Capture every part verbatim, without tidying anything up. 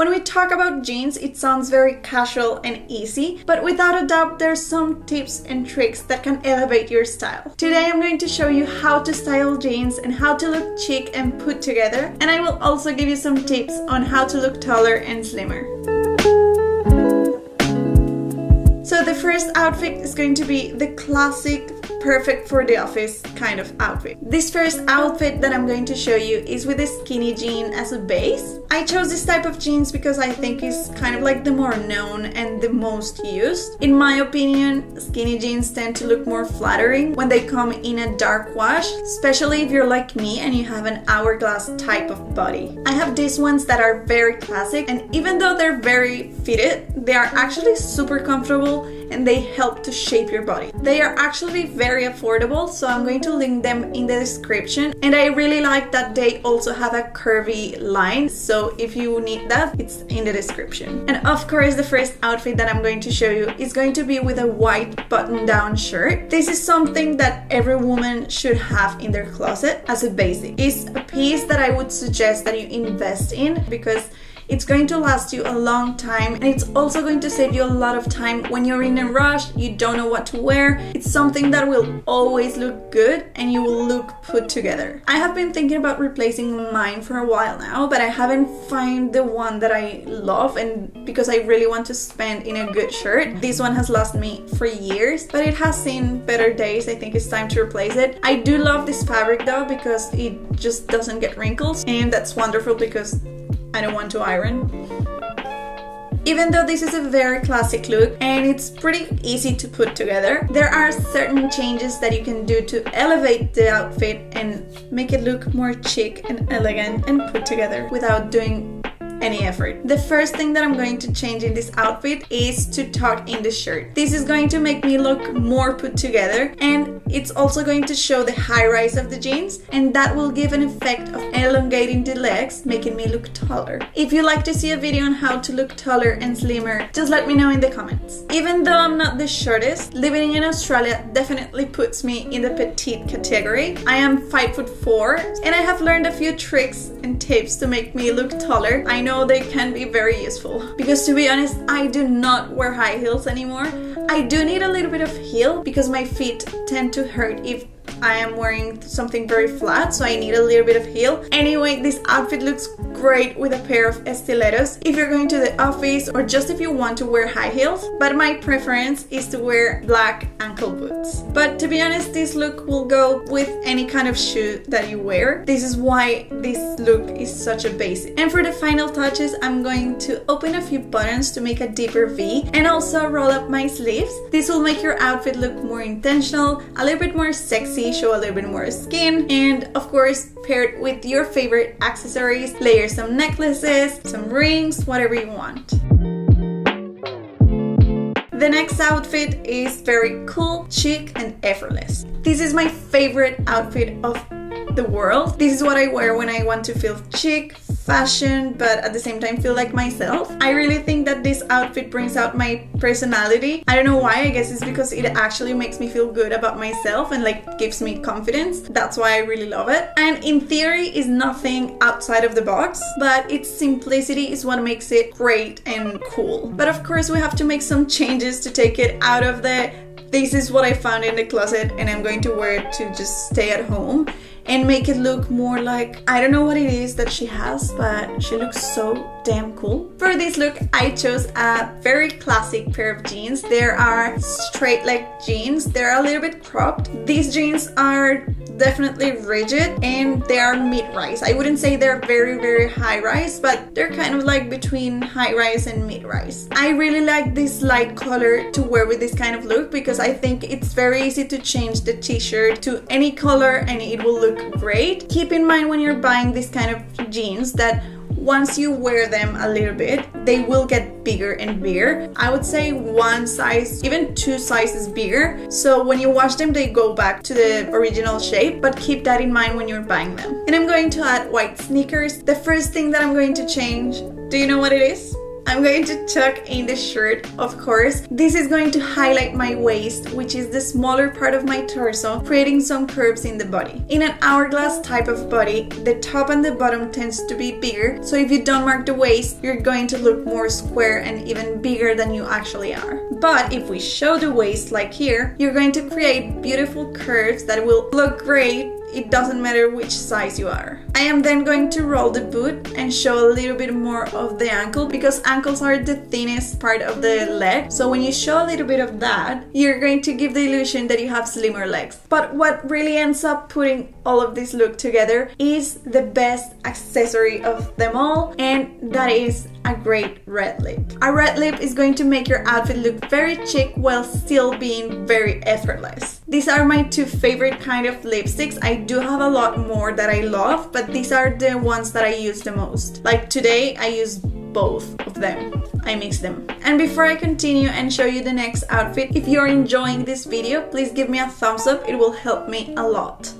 When we talk about jeans, it sounds very casual and easy, but without a doubt, there's some tips and tricks that can elevate your style. Today, I'm going to show you how to style jeans and how to look chic and put together, and I will also give you some tips on how to look taller and slimmer. So the first outfit is going to be the classic perfect for the office kind of outfit. This first outfit that I'm going to show you is with a skinny jean as a base. I chose this type of jeans because I think it's kind of like the more known and the most used. In my opinion, skinny jeans tend to look more flattering when they come in a dark wash, especially if you're like me and you have an hourglass type of body. I have these ones that are very classic, and even though they're very fitted, they are actually super comfortable and they help to shape your body. They are actually very affordable, so I'm going to link them in the description. And I really like that they also have a curvy line, so if you need that, it's in the description. And of course, the first outfit that I'm going to show you is going to be with a white button-down shirt. This is something that every woman should have in their closet as a basic. It's a piece that I would suggest that you invest in because it's going to last you a long time, and it's also going to save you a lot of time when you're in a rush, you don't know what to wear. It's something that will always look good and you will look put together. I have been thinking about replacing mine for a while now, but I haven't found the one that I love, and because I really want to spend in a good shirt. This one has lasted me for years, but it has seen better days. I think it's time to replace it. I do love this fabric though, because it just doesn't get wrinkles, and that's wonderful because I don't want to iron. Even though this is a very classic look and it's pretty easy to put together, there are certain changes that you can do to elevate the outfit and make it look more chic and elegant and put together without doing any effort. The first thing that I'm going to change in this outfit is to tuck in the shirt. This is going to make me look more put together, and it's also going to show the high rise of the jeans, and that will give an effect of elongating the legs, making me look taller. If you'd like to see a video on how to look taller and slimmer, just let me know in the comments. Even though I'm not the shortest, living in Australia definitely puts me in the petite category. I am five foot four, and I have learned a few tricks and tips to make me look taller. I know they can be very useful because, to be honest, I do not wear high heels anymore. I do need a little bit of heel because my feet tend to hurt if I am wearing something very flat, so I need a little bit of heel. Anyway, this outfit looks great with a pair of stilettos if you're going to the office or just if you want to wear high heels, but my preference is to wear black ankle boots. But to be honest, this look will go with any kind of shoe that you wear. This is why this look is such a basic. And for the final touches, I'm going to open a few buttons to make a deeper V and also roll up my sleeves. This will make your outfit look more intentional, a little bit more sexy, show a little bit more skin, and of course paired with your favorite accessories, layer some necklaces, some rings, whatever you want. The next outfit is very cool, chic, and effortless. This is my favorite outfit of the world. This is what I wear when I want to feel chic, fashion, but at the same time feel like myself. I really think that this outfit brings out my personality. I don't know why, I guess it's because it actually makes me feel good about myself and like gives me confidence. That's why I really love it. And in theory is nothing outside of the box, but its simplicity is what makes it great and cool. But of course we have to make some changes to take it out of the "this is what I found in the closet and I'm going to wear it to just stay at home" and make it look more like, I don't know what it is that she has, but she looks so damn cool. For this look, I chose a very classic pair of jeans. There are straight leg jeans. They're a little bit cropped. These jeans are definitely rigid and they are mid-rise. I wouldn't say they're very, very high-rise, but they're kind of like between high-rise and mid-rise. I really like this light color to wear with this kind of look because I think it's very easy to change the t-shirt to any color and it will look great. Keep in mind when you're buying this kind of jeans that once you wear them a little bit, they will get bigger and bigger. I would say one size, even two sizes bigger. So when you wash them, they go back to the original shape, but keep that in mind when you're buying them. And I'm going to add white sneakers. The first thing that I'm going to change, do you know what it is? I'm going to tuck in the shirt, of course. This is going to highlight my waist, which is the smaller part of my torso, creating some curves in the body. In an hourglass type of body, the top and the bottom tends to be bigger, so if you don't mark the waist, you're going to look more square and even bigger than you actually are. But if we show the waist, like here, you're going to create beautiful curves that will look great. It doesn't matter which size you are. I am then going to roll the boot and show a little bit more of the ankle, because ankles are the thinnest part of the leg. So when you show a little bit of that, you're going to give the illusion that you have slimmer legs. But what really ends up putting all of this look together is the best accessory of them all, and that is a great red lip. A red lip is going to make your outfit look very chic while still being very effortless. These are my two favorite kind of lipsticks. I I do have a lot more that I love, but these are the ones that I use the most. Like today, I use both of them. I mix them. And before I continue and show you the next outfit, if you're enjoying this video, please give me a thumbs up. It will help me a lot.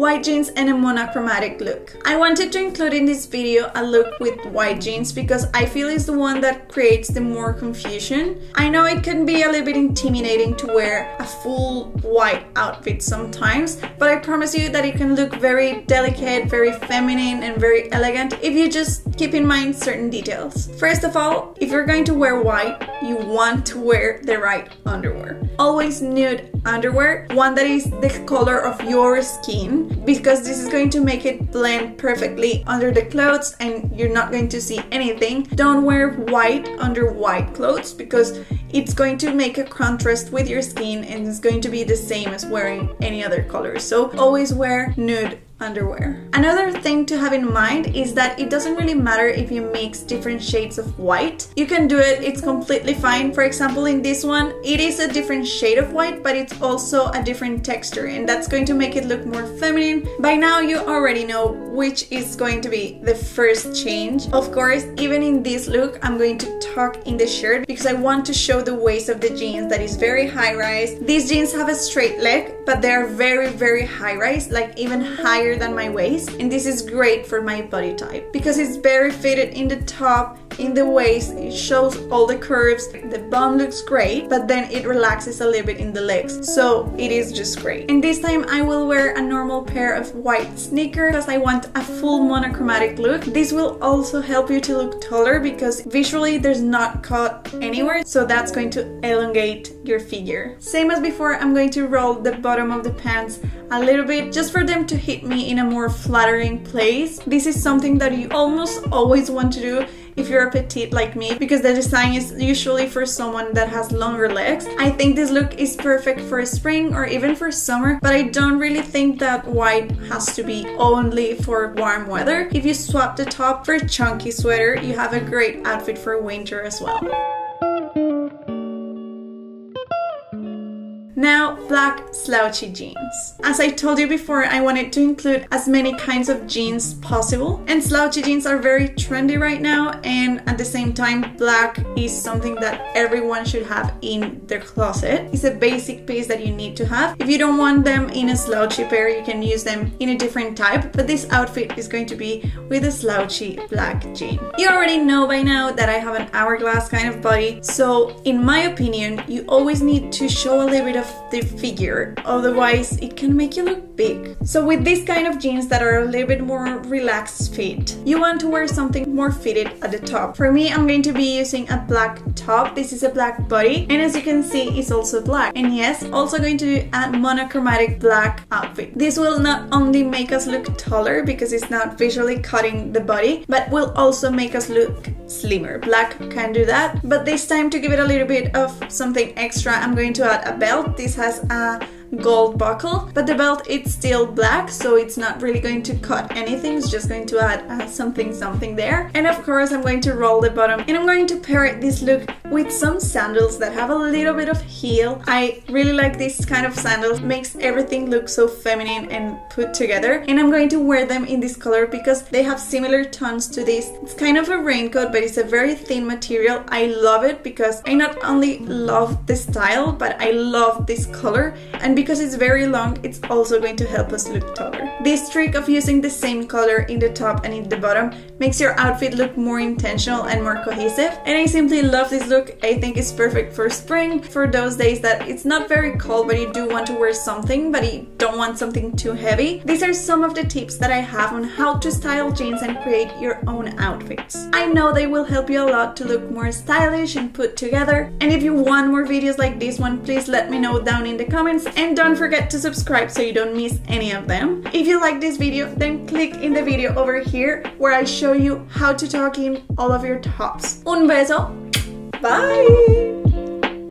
White jeans and a monochromatic look. I wanted to include in this video a look with white jeans because I feel it's the one that creates the more confusion. I know it can be a little bit intimidating to wear a full white outfit sometimes, but I promise you that it can look very delicate, very feminine, and very elegant if you just keep in mind certain details. First of all, if you're going to wear white, you want to wear the right underwear. Always nude underwear, one that is the color of your skin, because this is going to make it blend perfectly under the clothes and you're not going to see anything. Don't wear white under white clothes because it's going to make a contrast with your skin and it's going to be the same as wearing any other color. So always wear nude underwear. Another thing to have in mind is that it doesn't really matter if you mix different shades of white. You can do it, it's completely fine. For example, in this one, it is a different shade of white, but it's also a different texture, and that's going to make it look more feminine. By now, you already know which is going to be the first change. Of course, even in this look, I'm going to tuck in the shirt because I want to show the waist of the jeans that is very high-rise. These jeans have a straight leg, but they are very, very high-rise, like even higher than my waist, and this is great for my body type because it's very fitted in the top, in the waist, it shows all the curves, the bum looks great, but then it relaxes a little bit in the legs, so it is just great. And this time I will wear a normal pair of white sneakers because I want a full monochromatic look. This will also help you to look taller because visually there's not cut anywhere, so that's going to elongate your figure. Same as before, I'm going to roll the bottom of the pants a little bit just for them to hit me in a more flattering place. This is something that you almost always want to do if you're a petite like me, because the design is usually for someone that has longer legs. I think this look is perfect for spring or even for summer, but I don't really think that white has to be only for warm weather. If you swap the top for a chunky sweater, you have a great outfit for winter as well. Now, black slouchy jeans. As I told you before, I wanted to include as many kinds of jeans possible, and slouchy jeans are very trendy right now, and at the same time, black is something that everyone should have in their closet. It's a basic piece that you need to have. If you don't want them in a slouchy pair, you can use them in a different type, but this outfit is going to be with a slouchy black jean. You already know by now that I have an hourglass kind of body, so in my opinion, you always need to show a little bit of the figure, otherwise it can make you look big. So with this kind of jeans that are a little bit more relaxed fit, you want to wear something more fitted at the top. For me, I'm going to be using a black top. This is a black body, and as you can see, it's also black. And yes, also going to do a monochromatic black outfit. This will not only make us look taller because it's not visually cutting the body, but will also make us look slimmer. Black can do that, but this time to give it a little bit of something extra, I'm going to add a belt. This has a gold buckle, but the belt, it's still black, so it's not really going to cut anything. It's just going to add uh, something something there. And of course, I'm going to roll the bottom, and I'm going to pair this look with some sandals that have a little bit of heel. I really like this kind of sandals. It makes everything look so feminine and put together, and I'm going to wear them in this color because they have similar tones to this. It's kind of a raincoat, but it's a very thin material. I love it because I not only love the style, but I love this color, and because it's very long, it's also going to help us look taller. This trick of using the same color in the top and in the bottom makes your outfit look more intentional and more cohesive, and I simply love this look. I think it's perfect for spring, for those days that it's not very cold but you do want to wear something but you don't want something too heavy. These are some of the tips that I have on how to style jeans and create your own outfits. I know they will help you a lot to look more stylish and put together, and if you want more videos like this one, please let me know down in the comments, and don't forget to subscribe so you don't miss any of them. If you like this video, then click in the video over here where I show you how to tuck in all of your tops. Un beso, bye!